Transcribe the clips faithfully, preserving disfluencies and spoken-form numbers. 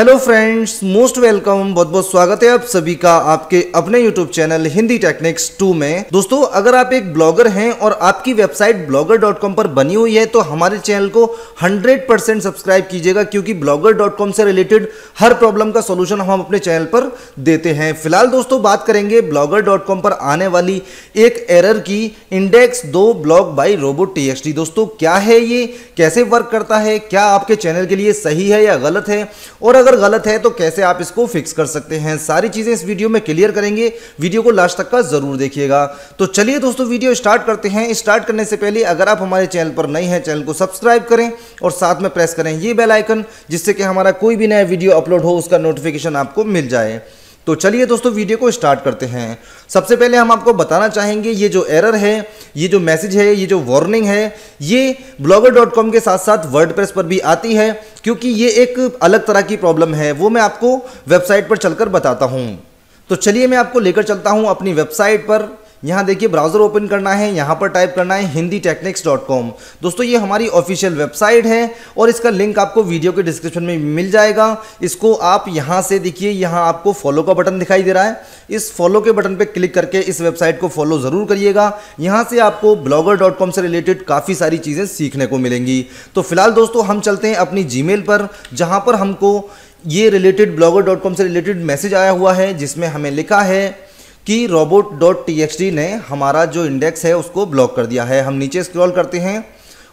Hello friends, most welcome, बहुत बहुत स्वागत है आप सभी का आपके अपने YouTube channel Hindi techniques two में। दोस्तों, अगर आप एक ब्लॉगर हैं और आपकी वेबसाइट ब्लॉगर डॉट कॉम पर बनी हुई है तो हमारे चैनल को हंड्रेड परसेंट सब्सक्राइब कीजिएगा, क्योंकि ब्लॉगर डॉट कॉम से रिलेटेड हर प्रॉब्लम का सोल्यूशन हम अपने चैनल पर देते हैं। फिलहाल दोस्तों बात करेंगे ब्लॉगर डॉट कॉम पर आने वाली एक एरर की, इंडेक्स दो ब्लॉग बाई रोबोट.txt। दोस्तों क्या है ये, कैसे वर्क करता है, क्या आपके चैनल के लिए सही है या गलत है, और अगर गलत है तो कैसे आप इसको फिक्स कर सकते हैं, सारी चीजें इस वीडियो में क्लियर करेंगे। वीडियो को लास्ट तक का जरूर देखिएगा। तो चलिए दोस्तों वीडियो स्टार्ट करते हैं। स्टार्ट करने से पहले अगर आप हमारे चैनल पर नए हैं, चैनल को सब्सक्राइब करें और साथ में प्रेस करें ये बेल आइकन, जिससे कि हमारा कोई भी नया वीडियो अपलोड हो उसका नोटिफिकेशन आपको मिल जाए। तो चलिए दोस्तों वीडियो को स्टार्ट करते हैं। सबसे पहले हम आपको बताना चाहेंगे, ये जो एरर है, ये जो मैसेज है, ये जो वार्निंग है, ये ब्लॉगर डॉट कॉम के साथ साथ वर्डप्रेस पर भी आती है, क्योंकि ये एक अलग तरह की प्रॉब्लम है। वो मैं आपको वेबसाइट पर चलकर बताता हूँ। तो चलिए मैं आपको लेकर चलता हूँ अपनी वेबसाइट पर। यहाँ देखिए, ब्राउज़र ओपन करना है, यहाँ पर टाइप करना है हिंदी टेक्निक्स डॉट कॉम। दोस्तों ये हमारी ऑफिशियल वेबसाइट है और इसका लिंक आपको वीडियो के डिस्क्रिप्शन में मिल जाएगा। इसको आप यहाँ से देखिए, यहाँ आपको फॉलो का बटन दिखाई दे रहा है, इस फॉलो के बटन पे क्लिक करके इस वेबसाइट को फॉलो ज़रूर करिएगा। यहाँ से आपको ब्लॉगर डॉट कॉम से रिलेटेड काफ़ी सारी चीज़ें सीखने को मिलेंगी। तो फिलहाल दोस्तों हम चलते हैं अपनी जीमेल पर, जहाँ पर हमको ये रिलेटेड ब्लॉगर डॉट कॉम से रिलेटेड मैसेज आया हुआ है, जिसमें हमें लिखा है कि robot dot T X T ने हमारा जो इंडेक्स है उसको ब्लॉक कर दिया है। हम नीचे स्क्रॉल करते हैं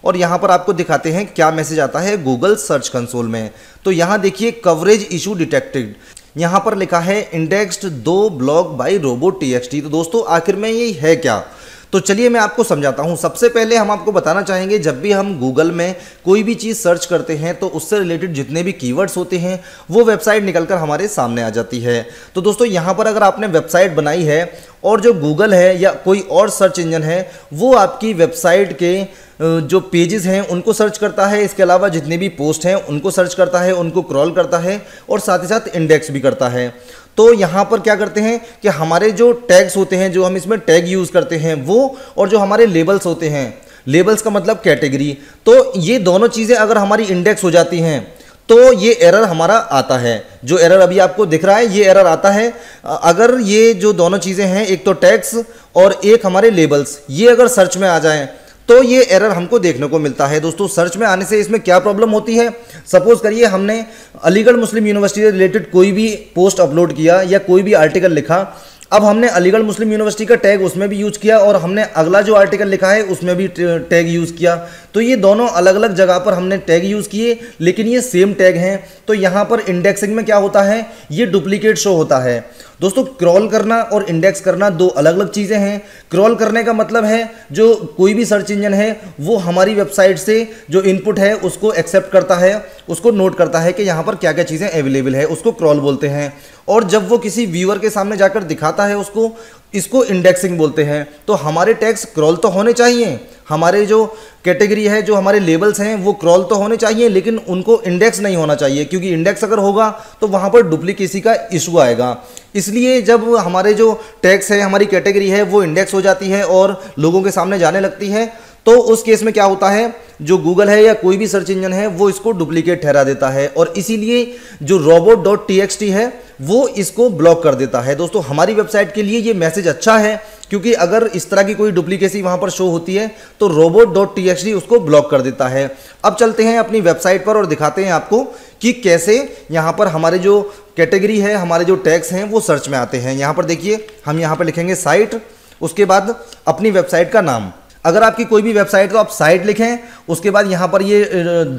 और यहाँ पर आपको दिखाते हैं क्या मैसेज आता है गूगल सर्च कंसोल में। तो यहाँ देखिए, कवरेज इशू डिटेक्टेड, यहाँ पर लिखा है इंडेक्स्ड दो ब्लॉक बाय रोबोट.txt। तो दोस्तों आखिर में ये है क्या, तो चलिए मैं आपको समझाता हूँ। सबसे पहले हम आपको बताना चाहेंगे, जब भी हम गूगल में कोई भी चीज़ सर्च करते हैं तो उससे रिलेटेड जितने भी कीवर्ड्स होते हैं वो वेबसाइट निकलकर हमारे सामने आ जाती है। तो दोस्तों यहाँ पर अगर आपने वेबसाइट बनाई है और जो गूगल है या कोई और सर्च इंजन है वो आपकी वेबसाइट के जो पेजेस हैं उनको सर्च करता है, इसके अलावा जितने भी पोस्ट हैं उनको सर्च करता है, उनको क्रॉल करता है और साथ ही साथ इंडेक्स भी करता है। तो यहाँ पर क्या करते हैं कि हमारे जो टैग्स होते हैं, जो हम इसमें टैग यूज़ करते हैं वो, और जो हमारे लेबल्स होते हैं, लेबल्स का मतलब कैटेगरी, तो ये दोनों चीज़ें अगर हमारी इंडेक्स हो जाती हैं तो ये एरर हमारा आता है। जो एरर अभी आपको दिख रहा है ये एरर आता है अगर ये जो दोनों चीज़ें हैं, एक तो टैग्स और एक हमारे लेबल्स, ये अगर सर्च में आ जाएँ तो ये एरर हमको देखने को मिलता है। दोस्तों सर्च में आने से इसमें क्या प्रॉब्लम होती है, सपोज़ करिए हमने अलीगढ़ मुस्लिम यूनिवर्सिटी से रिलेटेड कोई भी पोस्ट अपलोड किया या कोई भी आर्टिकल लिखा, अब हमने अलीगढ़ मुस्लिम यूनिवर्सिटी का टैग उसमें भी यूज़ किया और हमने अगला जो आर्टिकल लिखा है उसमें भी टैग यूज़ किया, तो ये दोनों अलग अलग जगह पर हमने टैग यूज़ किए लेकिन ये सेम टैग हैं। तो यहाँ पर इंडेक्सिंग में क्या होता है, ये डुप्लीकेट शो होता है। दोस्तों क्रॉल करना और इंडेक्स करना दो अलग अलग चीज़ें हैं। क्रॉल करने का मतलब है जो कोई भी सर्च इंजन है वो हमारी वेबसाइट से जो इनपुट है उसको एक्सेप्ट करता है, उसको नोट करता है कि यहाँ पर क्या क्या चीज़ें अवेलेबल है, उसको क्रॉल बोलते हैं। और जब वो किसी व्यूअर के सामने जाकर दिखाता है उसको, इसको इंडेक्सिंग बोलते हैं। तो हमारे टैग्स क्रॉल तो होने चाहिए, हमारे जो कैटेगरी है, जो हमारे लेबल्स हैं वो क्रॉल तो होने चाहिए, लेकिन उनको इंडेक्स नहीं होना चाहिए, क्योंकि इंडेक्स अगर होगा तो वहाँ पर डुप्लीकेसी का इशू आएगा। इसलिए जब हमारे जो टैग्स है, हमारी कैटेगरी है वो इंडेक्स हो जाती है और लोगों के सामने जाने लगती है, तो उस केस में क्या होता है, जो गूगल है या कोई भी सर्च इंजन है वो इसको डुप्लीकेट ठहरा देता है और इसीलिए जो robot dot T X T है वो इसको ब्लॉक कर देता है। दोस्तों हमारी वेबसाइट के लिए ये मैसेज अच्छा है, क्योंकि अगर इस तरह की कोई डुप्लीकेसी वहाँ पर शो होती है तो robot dot T X T उसको ब्लॉक कर देता है। अब चलते हैं अपनी वेबसाइट पर और दिखाते हैं आपको कि कैसे यहाँ पर हमारे जो कैटेगरी है, हमारे जो टैग्स हैं वो सर्च में आते हैं। यहाँ पर देखिए, हम यहाँ पर लिखेंगे साइट, उसके बाद अपनी वेबसाइट का नाम। अगर आपकी कोई भी वेबसाइट तो आप साइट लिखें, उसके बाद यहाँ पर ये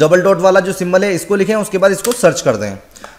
डबल डॉट वाला जो सिंबल है इसको लिखें, उसके बाद इसको सर्च कर दें।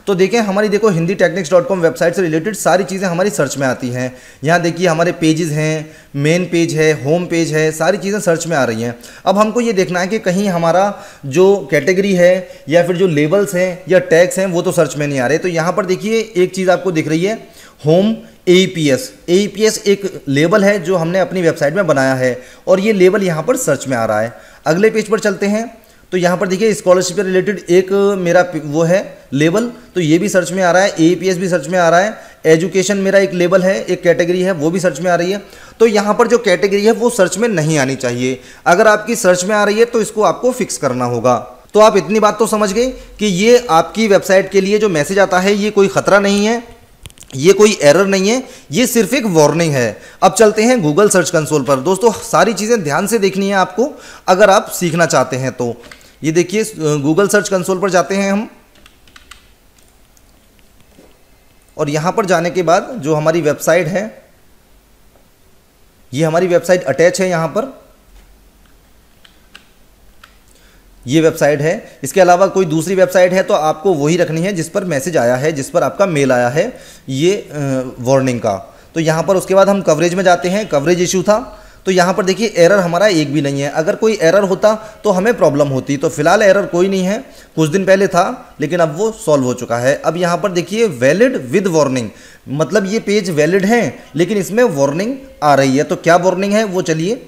तो देखें हमारी, देखो Hindi techniques dot com website से रिलेटेड सारी चीज़ें हमारी सर्च में आती हैं। यहाँ देखिए हमारे पेजेस हैं, मेन पेज है, होम पेज है, सारी चीज़ें सर्च में आ रही हैं। अब हमको ये देखना है कि कहीं हमारा जो कैटेगरी है या फिर जो लेबल्स हैं या टैग्स हैं वो तो सर्च में नहीं आ रहे। तो यहाँ पर देखिए एक चीज़ आपको दिख रही है, home A E P S। A E P S एक लेबल है जो हमने अपनी वेबसाइट में बनाया है और ये लेबल यहाँ पर सर्च में आ रहा है। अगले पेज पर चलते हैं तो यहाँ पर देखिए स्कॉलरशिप से रिलेटेड एक मेरा वो है लेबल, तो ये भी सर्च में आ रहा है, A E P S भी सर्च में आ रहा है। एजुकेशन मेरा एक लेबल है, एक कैटेगरी है, वो भी सर्च में आ रही है। तो यहाँ पर जो कैटेगरी है वो सर्च में नहीं आनी चाहिए, अगर आपकी सर्च में आ रही है तो इसको आपको फिक्स करना होगा। तो आप इतनी बात तो समझ गए कि ये आपकी वेबसाइट के लिए जो मैसेज आता है ये कोई ख़तरा नहीं है, ये कोई एरर नहीं है, ये सिर्फ एक वार्निंग है। अब चलते हैं गूगल सर्च कंसोल पर। दोस्तों सारी चीज़ें ध्यान से देखनी है आपको अगर आप सीखना चाहते हैं तो। ये देखिए गूगल सर्च कंसोल पर जाते हैं हम, और यहाँ पर जाने के बाद जो हमारी वेबसाइट है, ये हमारी वेबसाइट अटैच है, यहाँ पर ये वेबसाइट है। इसके अलावा कोई दूसरी वेबसाइट है तो आपको वही रखनी है जिस पर मैसेज आया है, जिस पर आपका मेल आया है ये वार्निंग का। तो यहाँ पर उसके बाद हम कवरेज में जाते हैं, कवरेज इशू था तो यहाँ पर देखिए एरर हमारा एक भी नहीं है। अगर कोई एरर होता तो हमें प्रॉब्लम होती, तो फिलहाल एरर कोई नहीं है, कुछ दिन पहले था लेकिन अब वो सॉल्व हो चुका है। अब यहाँ पर देखिए वैलिड विद वार्निंग, मतलब ये पेज वैलिड है लेकिन इसमें वार्निंग आ रही है। तो क्या वार्निंग है वो चलिए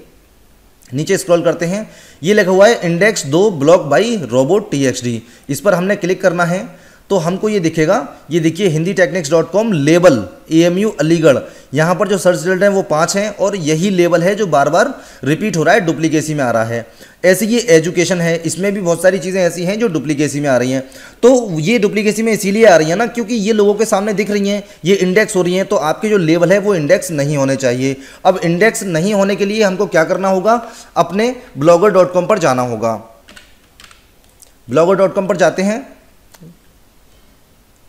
नीचे स्क्रॉल करते हैं। ये लिखा हुआ है इंडेक्स दो ब्लॉक बाई रोबोट.txt, इस पर हमने क्लिक करना है तो हमको ये दिखेगा, ये देखिए Hindi techniques dot com label AMU Aligarh, यहाँ पर जो सर्च रिजल्ट हैं वो पाँच हैं और यही लेबल है जो बार बार रिपीट हो रहा है, डुप्लीकेसी में आ रहा है। ऐसी ये एजुकेशन है, इसमें भी बहुत सारी चीज़ें ऐसी हैं जो डुप्लीकेसी में आ रही हैं। तो ये डुप्लीकेसी में इसीलिए आ रही है ना क्योंकि ये लोगों के सामने दिख रही हैं, ये इंडेक्स हो रही हैं, तो आपके जो लेबल है वो इंडेक्स नहीं होने चाहिए। अब इंडेक्स नहीं होने के लिए हमको क्या करना होगा, अपने ब्लॉगर डॉट कॉम पर जाना होगा। ब्लॉगर डॉट कॉम पर जाते हैं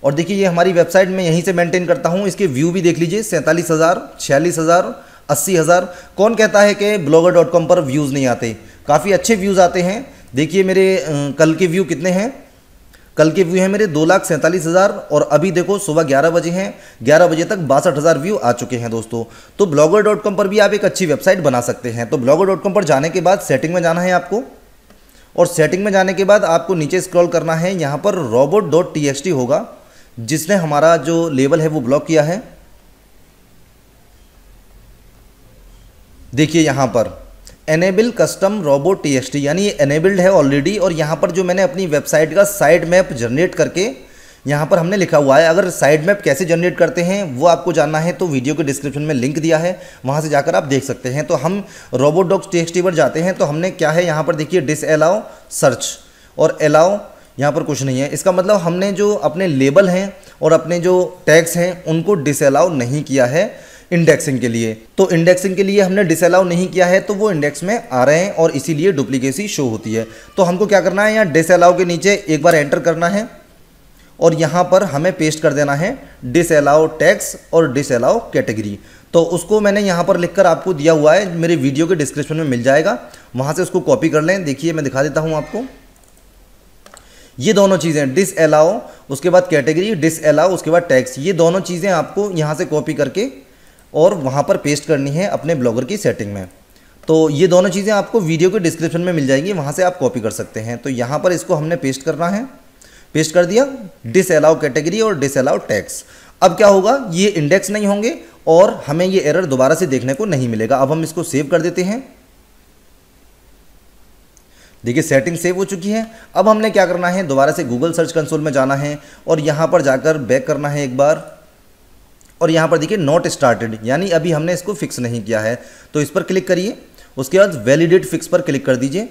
और देखिए ये हमारी वेबसाइट में यहीं से मेंटेन करता हूँ, इसके व्यू भी देख लीजिए सैंतालीस हज़ार, छियालीस हज़ार, अस्सी हज़ार। कौन कहता है कि ब्लॉगर डॉट कॉम पर व्यूज़ नहीं आते, काफ़ी अच्छे व्यूज़ आते हैं। देखिए मेरे कल के व्यू कितने हैं, कल के व्यू हैं मेरे दो लाख सैंतालीस हज़ार और अभी देखो सुबह ग्यारह बजे हैं, ग्यारह बजे तक बासठ हज़ार व्यू आ चुके हैं दोस्तों। तो ब्लॉगर डॉट कॉम पर भी आप एक अच्छी वेबसाइट बना सकते हैं। तो ब्लॉगर डॉट कॉम पर जाने के बाद सेटिंग में जाना है आपको, और सेटिंग में जाने के बाद आपको नीचे स्क्रॉल करना है, यहाँ पर robot dot T X T होगा जिसने हमारा जो लेबल है वो ब्लॉक किया है। देखिए यहाँ पर एनेबल कस्टम रोबोट टीएक्सटी, यानी ये एनेबल्ड है ऑलरेडी। और यहाँ पर जो मैंने अपनी वेबसाइट का साइड मैप जनरेट करके यहाँ पर हमने लिखा हुआ है, अगर साइड मैप कैसे जनरेट करते हैं वो आपको जानना है तो वीडियो के डिस्क्रिप्शन में लिंक दिया है, वहाँ से जाकर आप देख सकते हैं। तो हम रोबोट डॉट टीएक्सटी पर जाते हैं तो हमने क्या है यहाँ पर देखिए डिस अलाउ सर्च और अलाउ, यहाँ पर कुछ नहीं है। इसका मतलब हमने जो अपने लेबल हैं और अपने जो टैग्स हैं उनको डिसअलाउ नहीं किया है इंडेक्सिंग के लिए। तो इंडेक्सिंग के लिए हमने डिसअलाउ नहीं किया है तो वो इंडेक्स में आ रहे हैं और इसीलिए डुप्लीकेसी शो होती है। तो हमको क्या करना है, यहाँ डिसअलाउ के नीचे एक बार एंटर करना है और यहाँ पर हमें पेस्ट कर देना है डिसअलाउ टैग्स और डिसअलाउ कैटेगरी। तो उसको मैंने यहाँ पर लिखकर आपको दिया हुआ है, मेरे वीडियो के डिस्क्रिप्शन में मिल जाएगा, वहाँ से उसको कॉपी कर लें। देखिए मैं दिखा देता हूँ आपको, ये दोनों चीज़ें डिस अलाउ, उसके बाद कैटेगरी डिस अलाउ, उसके बाद टैक्स, ये दोनों चीज़ें आपको यहाँ से कॉपी करके और वहाँ पर पेस्ट करनी है अपने ब्लॉगर की सेटिंग में। तो ये दोनों चीज़ें आपको वीडियो के डिस्क्रिप्शन में मिल जाएंगी, वहाँ से आप कॉपी कर सकते हैं। तो यहाँ पर इसको हमने पेस्ट करना है, पेस्ट कर दिया डिस अलाउ कैटेगरी और डिस अलाउ टैक्स। अब क्या होगा, ये इंडेक्स नहीं होंगे और हमें ये एरर दोबारा से देखने को नहीं मिलेगा। अब हम इसको सेव कर देते हैं। देखिए सेटिंग सेव हो चुकी है। अब हमने क्या करना है, दोबारा से गूगल सर्च कंसोल में जाना है और यहाँ पर जाकर बैक करना है एक बार, और यहाँ पर देखिए नॉट स्टार्टेड, यानी अभी हमने इसको फिक्स नहीं किया है तो इस पर क्लिक करिए। उसके बाद वैलिडेट फिक्स पर क्लिक कर दीजिए,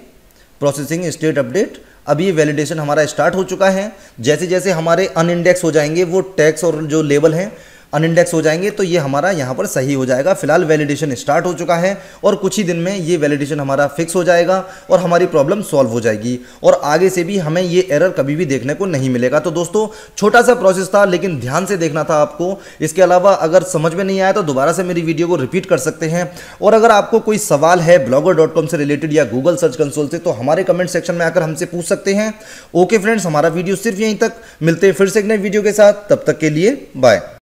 प्रोसेसिंग स्टेट अपडेट। अब ये वैलिडेशन हमारा स्टार्ट हो चुका है। जैसे जैसे हमारे अनइंडेक्स हो जाएंगे, वो टैक्स और जो लेबल हैं अनइंडेक्स हो जाएंगे तो ये हमारा यहाँ पर सही हो जाएगा। फिलहाल वैलिडेशन स्टार्ट हो चुका है और कुछ ही दिन में ये वैलिडेशन हमारा फिक्स हो जाएगा और हमारी प्रॉब्लम सॉल्व हो जाएगी और आगे से भी हमें ये एरर कभी भी देखने को नहीं मिलेगा। तो दोस्तों छोटा सा प्रोसेस था लेकिन ध्यान से देखना था आपको। इसके अलावा अगर समझ में नहीं आया तो दोबारा से मेरी वीडियो को रिपीट कर सकते हैं। और अगर आपको कोई सवाल है ब्लॉगर डॉट कॉम से रिलेटेड या गूगल सर्च कंसोल से तो हमारे कमेंट सेक्शन में आकर हमसे पूछ सकते हैं। ओके फ्रेंड्स, हमारा वीडियो सिर्फ यहीं तक, मिलते हैं फिर से एक नए वीडियो के साथ, तब तक के लिए बाय।